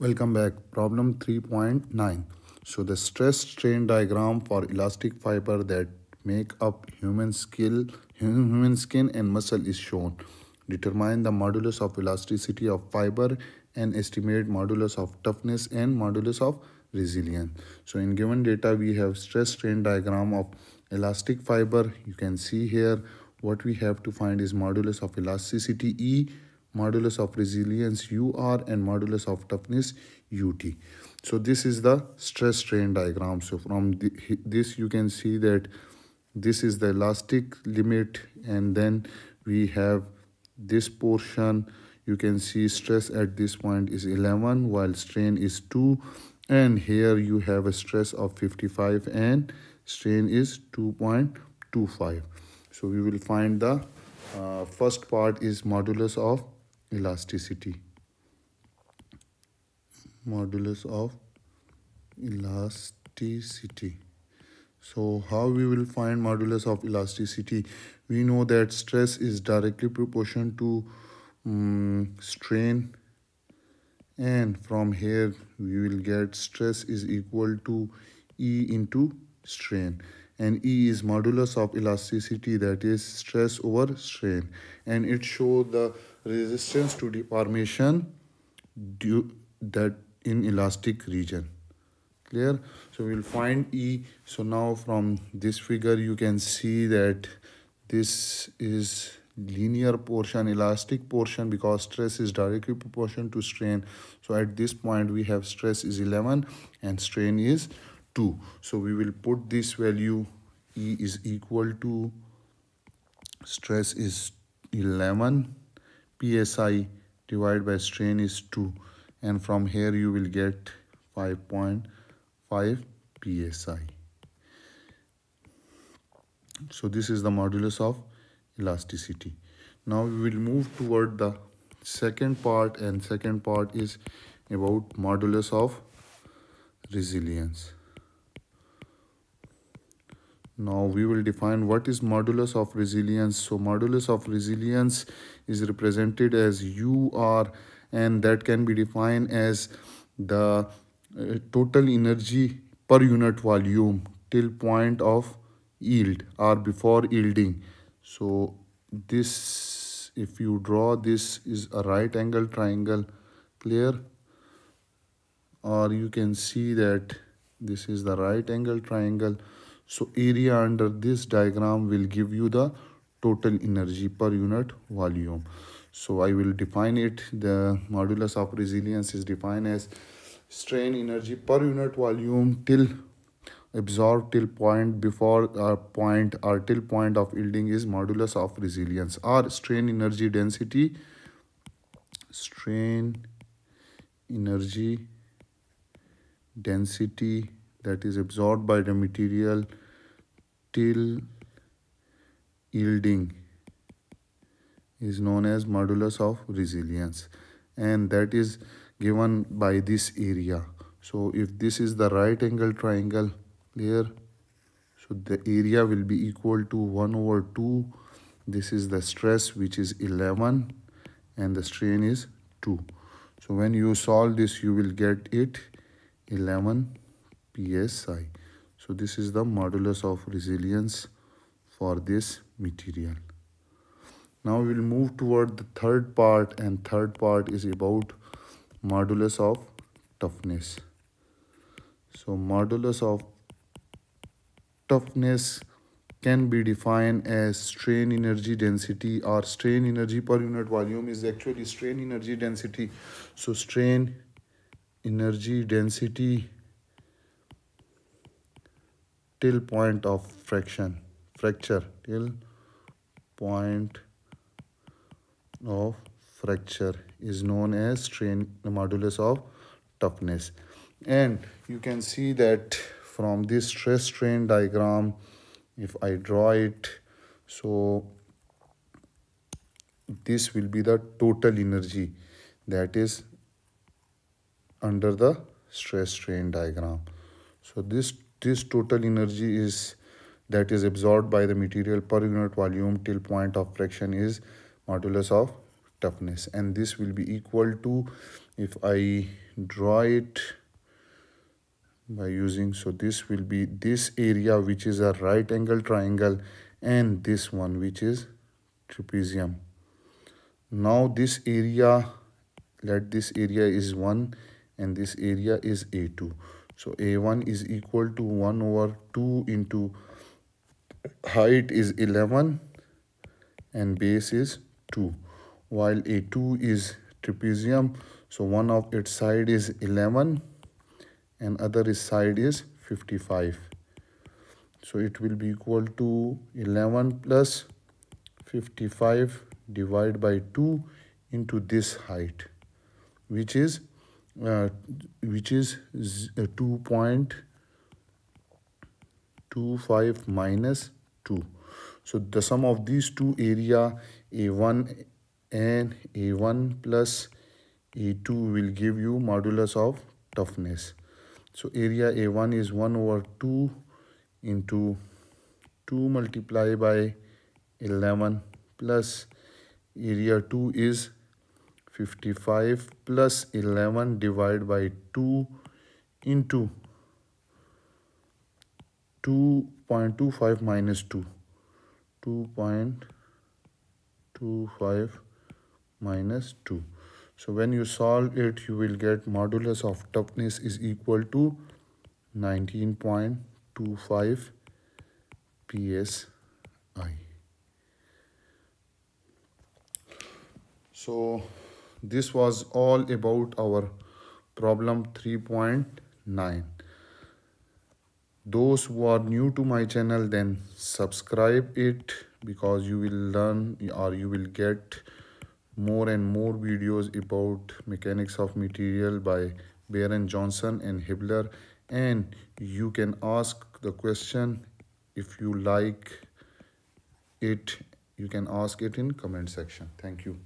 Welcome back. Problem 3.9. So the stress strain diagram for elastic fiber that make up human skin and muscle is shown. Determine the modulus of elasticity of fiber and estimate modulus of toughness and modulus of resilience. So in given data we have stress strain diagram of elastic fiber. You can see here what we have to find is modulus of elasticity E, modulus of resilience UR, and modulus of toughness UT. So this is the stress strain diagram. So from this you can see that this is the elastic limit, and then we have this portion. You can see stress at this point is 11 while strain is 2, and here you have a stress of 55 and strain is 2.25. So we will find the first part is modulus of elasticity. Modulus of elasticity. So how we will find modulus of elasticity? We know that stress is directly proportional to strain, and from here we will get stress is equal to E into strain, and E is modulus of elasticity, that is stress over strain, and it shows the resistance to deformation due that in elastic region. Clear? So we will find E. So now from this figure you can see that this is linear portion, elastic portion, because stress is directly proportional to strain. So at this point we have stress is 11 and strain is 2. So we will put this value E is equal to stress is 11 psi divided by strain is 2, and from here you will get 5.5 psi. So this is the modulus of elasticity. Now we will move toward the second part, and second part is about modulus of resilience. Now we will define what is modulus of resilience. So modulus of resilience is represented as UR, and that can be defined as the total energy per unit volume till point of yield or before yielding. So this, if you draw, this is a right angle triangle. Clear? Or you can see that this is the right angle triangle. So area under this diagram will give you the total energy per unit volume. So I will define it. The modulus of resilience is defined as strain energy per unit volume till absorbed till point before point or till point of yielding is modulus of resilience, or strain energy density, that is absorbed by the material till yielding is known as modulus of resilience, and that is given by this area. So if this is the right angle triangle, clear, so the area will be equal to 1/2. This is the stress, which is 11, and the strain is 2. So when you solve this you will get it 11 psi. So this is the modulus of resilience for this material. Now we will move toward the third part, and third part is about modulus of toughness. So modulus of toughness can be defined as strain energy density, or strain energy per unit volume is actually strain energy density. So strain energy density till point of fracture, till point of fracture is known as strain modulus of toughness. And you can see that from this stress strain diagram, if I draw it, so this will be the total energy that is under the stress strain diagram. So this total energy is that is absorbed by the material per unit volume till point of fraction is modulus of toughness, and this will be equal to if I draw it by using, so this will be this area which is a right angle triangle and this one which is trapezium. Now this area, let this area is 1 and this area is A2. So A1 is equal to 1 over 2 into height is 11 and base is 2, while A2 is trapezium. So one of its side is 11 and other is side is 55. So it will be equal to 11 plus 55 divided by 2 into this height, which is 2.25 minus 2. So the sum of these two area A1 and A1 plus A2 will give you modulus of toughness. So area A1 is 1 over 2 into 2 multiplied by 11 plus area 2 is 55 plus 11 divided by 2 into 2.25 minus 2. 2.25 minus 2. So when you solve it, you will get modulus of toughness is equal to 19.25 psi. So this was all about our problem 3.9. Those who are new to my channel, then subscribe it, because you will learn or you will get more and more videos about mechanics of material by Baron Johnson and Hibbeler, and you can ask the question if you like it. You can ask it in comment section. Thank you.